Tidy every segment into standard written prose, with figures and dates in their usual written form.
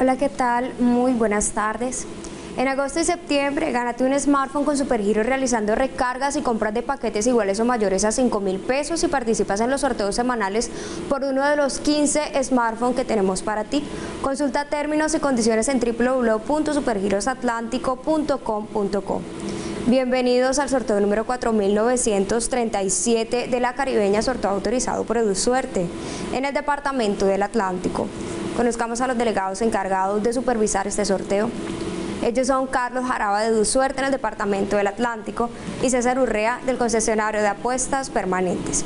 Hola, ¿qué tal? Muy buenas tardes. En agosto y septiembre, gánate un smartphone con Supergiro realizando recargas y compras de paquetes iguales o mayores a 5.000 pesos y participas en los sorteos semanales por uno de los 15 smartphones que tenemos para ti. Consulta términos y condiciones en www.supergirosatlantico.com.co. Bienvenidos al sorteo número 4937 de la Caribeña, sorteo autorizado por EduSuerte en el departamento del Atlántico. Conozcamos a los delegados encargados de supervisar este sorteo. Ellos son Carlos Jaraba de Dos Suerte en el departamento del Atlántico y César Urrea del concesionario de apuestas permanentes.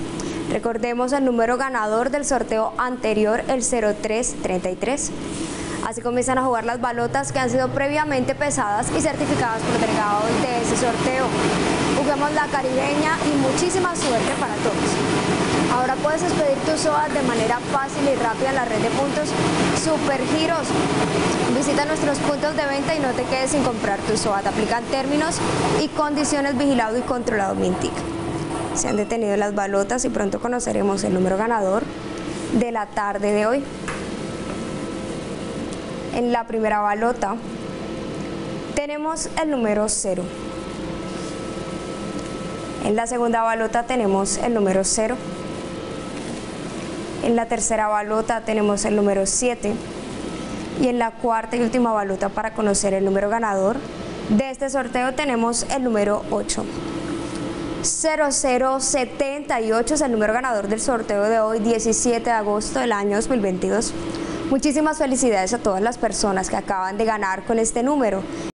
Recordemos el número ganador del sorteo anterior, el 0333. Así comienzan a jugar las balotas que han sido previamente pesadas y certificadas por delegados de ese sorteo. Juguemos la Caribeña y muchísima suerte para todos. Ahora puedes expedir tu SOAT de manera fácil y rápida en la red de puntos Supergiros. Visita nuestros puntos de venta y no te quedes sin comprar tu SOAT. Aplican términos y condiciones, vigilado y controlado Mintic. Se han detenido las balotas y pronto conoceremos el número ganador de la tarde de hoy. En la primera balota tenemos el número 0. En la segunda balota tenemos el número 0. En la tercera balota tenemos el número 7. Y en la cuarta y última balota, para conocer el número ganador de este sorteo, tenemos el número 8. 0078 es el número ganador del sorteo de hoy, 17 de agosto del año 2022. Muchísimas felicidades a todas las personas que acaban de ganar con este número.